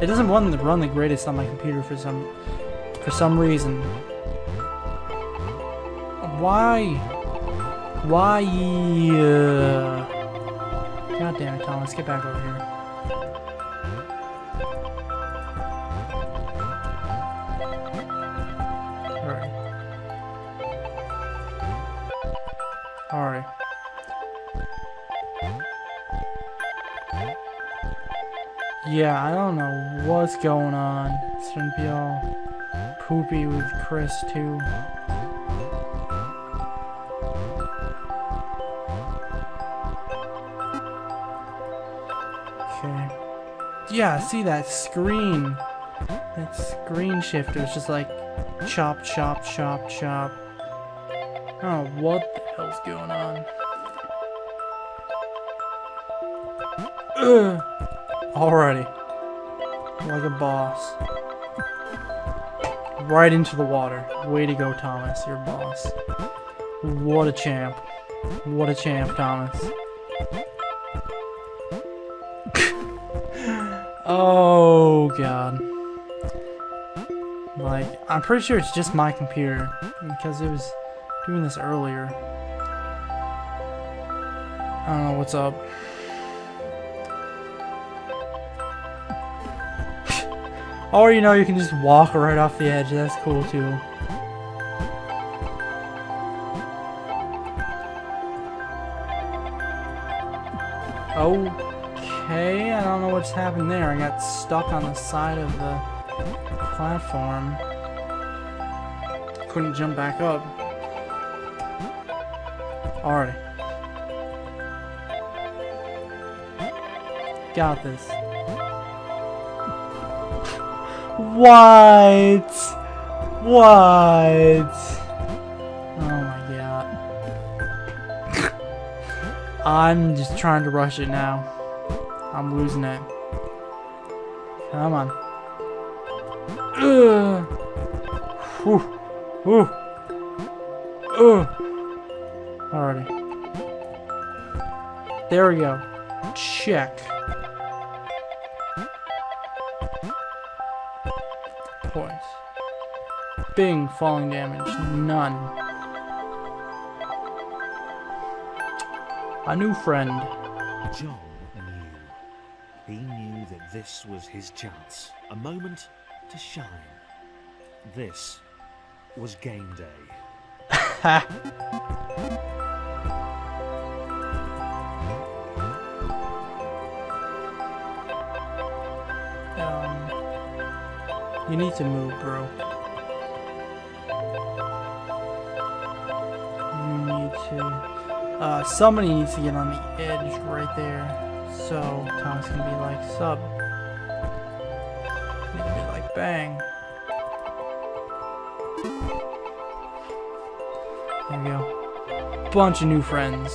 It doesn't want to run the greatest on my computer for some reason. Why? God damn it, Tom! Let's get back over here. Alright. Yeah, I don't know what's going on. It's gonna be all poopy with Chris, too. Okay. Yeah, see that screen? That screen shifter is just like chop, chop, chop, chop. I don't know what the hell's going on. Alrighty. Like a boss. Right into the water. Way to go, Thomas. You're a boss. What a champ. What a champ, Thomas. Oh, God. Like, I'm pretty sure it's just my computer. Because it was doing this earlier. I don't know what's up. Or, you know, you can just walk right off the edge. That's cool, too. Okay, I don't know what's happened there. I got stuck on the side of the platform. Couldn't jump back up. Alright. Got this. What? What? Oh my god. I'm just trying to rush it now. I'm losing it. Come on. Ugh. Whew. Ooh. Ugh. Alrighty. There we go. Check. Points. Bing. Falling damage. None. A new friend. John knew. He knew that this was his chance. A moment to shine. This was game day. Ha! You need to move, bro. You need to... somebody needs to get on the edge right there. So, Thomas can be like, sub. He can be like, bang. There we go. Bunch of new friends.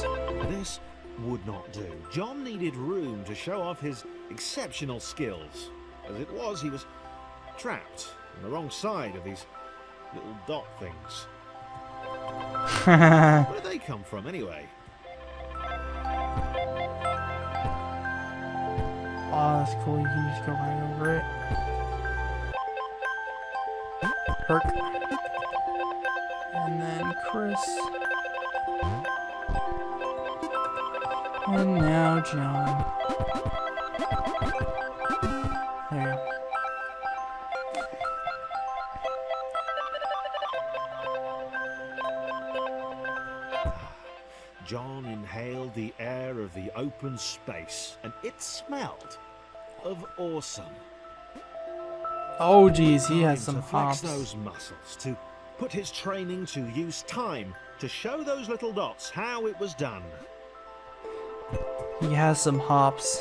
This would not do. John needed room to show off his exceptional skills. As it was, he was trapped on the wrong side of these little dot things. Where do they come from anyway? Oh, that's cool. You can just go right over it. Perk. And then Chris. And now John. John inhaled the air of the open space, and it smelled of awesome. Oh geez, he has some hops. To flex those muscles, to put his training to use, time to show those little dots how it was done. He has some hops.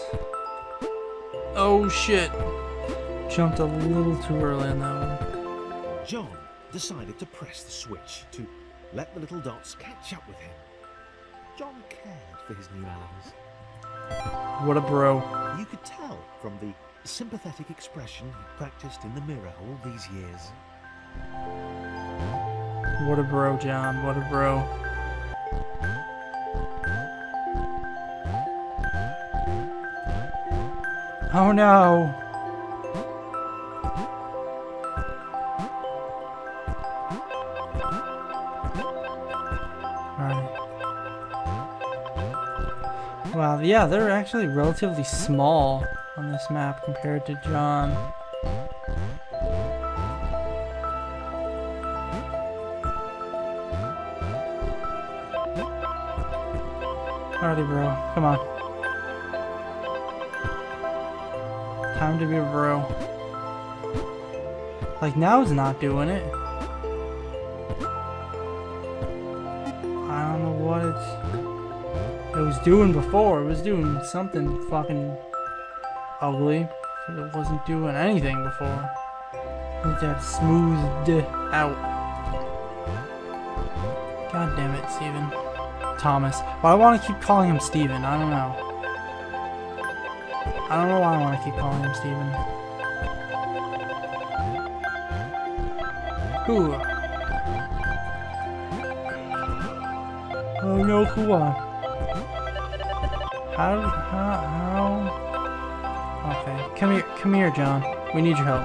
Oh shit. Jumped a little too early on that one. John decided to press the switch to let the little dots catch up with him. John cared for his new allies. What a bro. You could tell from the sympathetic expression he practiced in the mirror all these years. What a bro, John. What a bro. Oh no. Yeah, they're actually relatively small on this map compared to John. Alrighty, bro. Come on. Time to be a bro. Like, now it's not doing it. I don't know what it was doing before. It was doing something fucking ugly. It wasn't doing anything before. It got smoothed out. God damn it, Steven. Thomas. But I want to keep calling him Steven. I don't know. I don't know why I want to keep calling him Steven. Who? Oh no, who are? How? Okay. Come here, John. We need your help.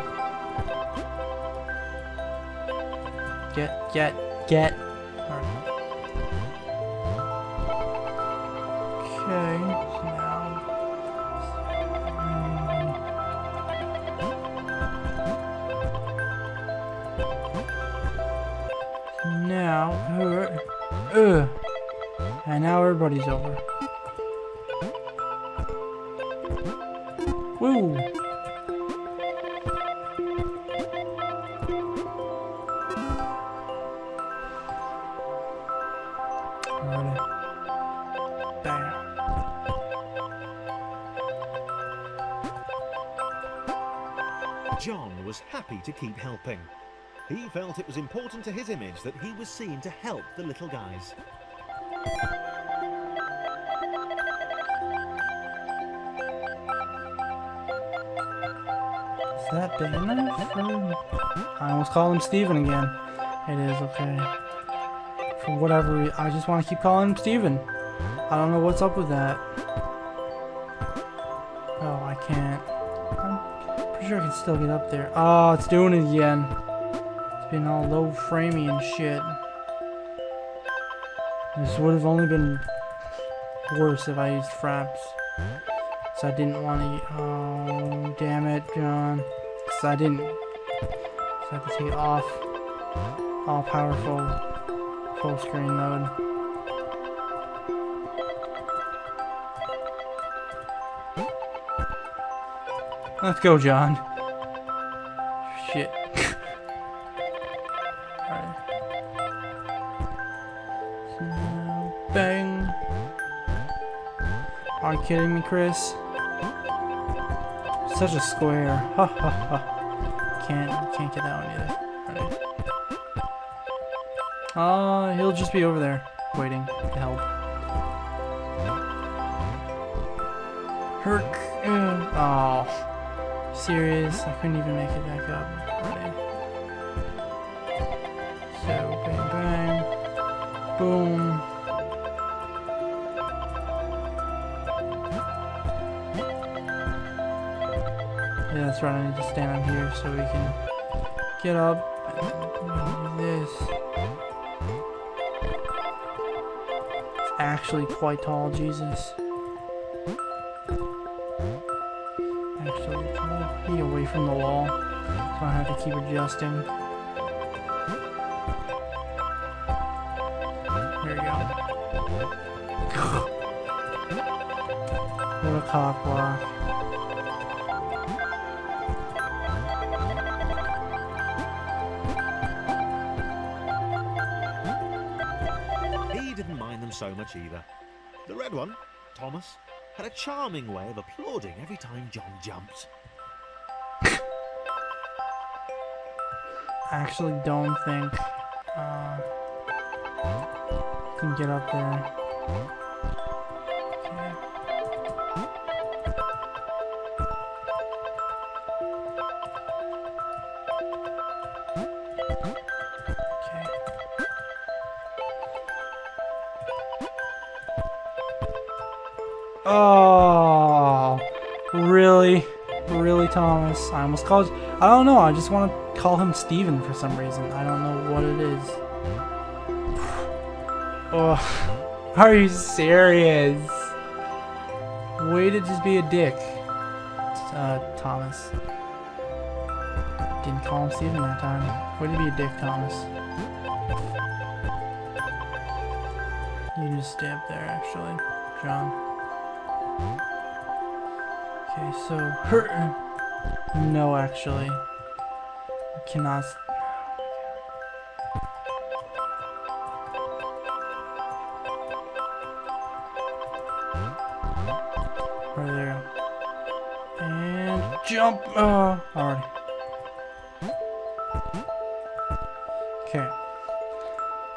Get. Alright. Okay, now... And now everybody's over. Woo! John was happy to keep helping. He felt it was important to his image that he was seen to help the little guys. Is that big enough? I almost called him Steven again. It is, okay. For whatever reason, I just want to keep calling him Steven. I don't know what's up with that. Oh, I can't. Sure I can still get up there. Oh, it's doing it again. It's been all low framey and shit. This would have only been worse if I used fraps. So I didn't want to. Oh, damn it, John. Because I didn't. So I have to take it off. All powerful. Full screen mode. Let's go, John. Shit. Alright. Bang. Are you kidding me, Chris? Such a square. Ha ha ha. Can't get that one either. Alright. He'll just be over there, waiting to help. Herc. Oh. Serious, I couldn't even make it back up. Right. So, bang, bang. Boom. Yeah, that's right, I need to stand on here so we can get up and do this. It's actually quite tall, Jesus. Be away from the wall, so I don't have to keep adjusting. There we go. Little cock block. He didn't mind them so much either. The red one, Thomas, had a charming way of applauding every time John jumped. I actually don't think I can get up there. Okay. Oh, really? Really, Thomas? I almost called you. I don't know, I just want to call him Steven for some reason. I don't know what it is. Oh, are you serious? Way to just be a dick, Thomas. Didn't call him Steven that time. Way to be a dick, Thomas. You can just stay up there, actually, John. Okay, so no, actually, I cannot. Right there. And jump! Alright. Okay.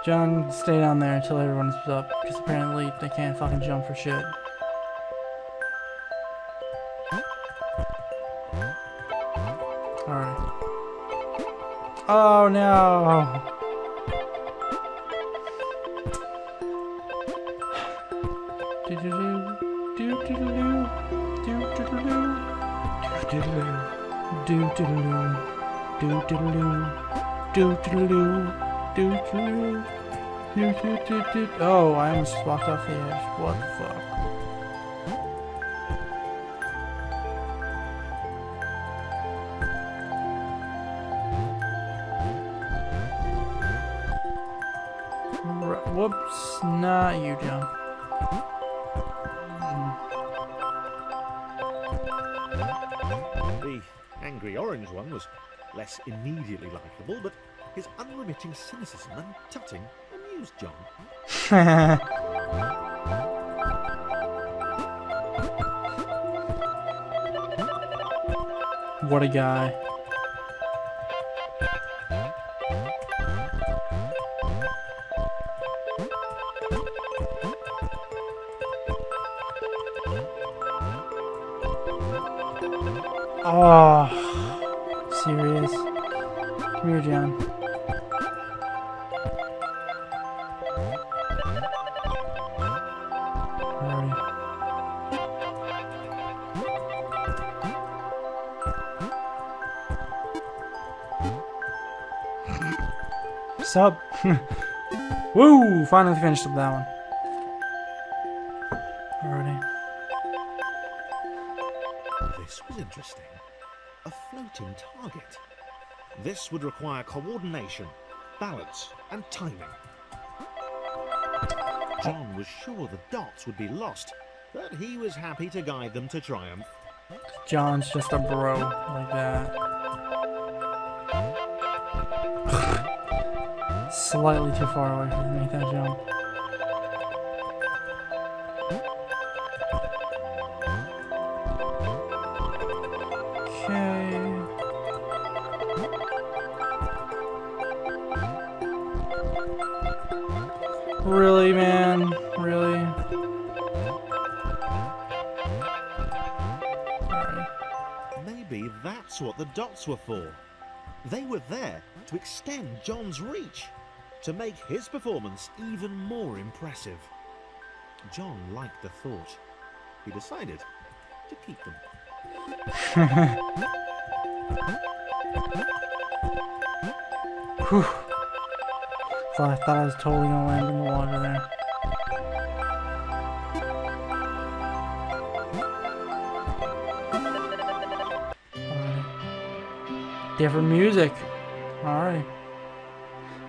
John, stay down there until everyone's up, because apparently they can't fucking jump for shit. Alright. Oh no! Oh, I almost walked off the edge. What the fuck? Whoops, not you, John. The angry orange one was less immediately likable, but his unremitting cynicism and tutting amused John. What a guy. Oh, serious. Come here, John. Alrighty. What's up? Woo! Finally finished up that one. Alrighty. This was interesting. A floating target. This would require coordination, balance, and timing. John was sure the dots would be lost, but he was happy to guide them to triumph. John's just a bro like that. Slightly too far away to make that jump. Really, man? Really? Maybe that's what the dots were for. They were there to extend John's reach, to make his performance even more impressive. John liked the thought. He decided to keep them. Whew. I thought I was totally gonna land in the water there. Right. Different music. Alright.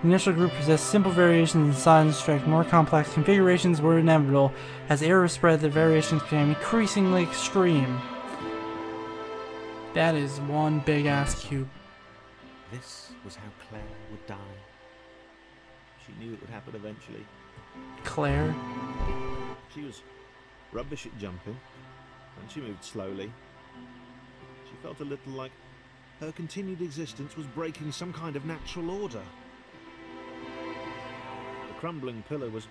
The initial group possessed simple variations in size and strength. More complex configurations were inevitable. As error spread, the variations became increasingly extreme. That is one big ass cube. This was how Claire would die. She knew it would happen eventually. Claire? She was rubbish at jumping, and she moved slowly. She felt a little like her continued existence was breaking some kind of natural order. The crumbling pillar was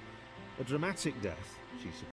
a dramatic death, she supposed.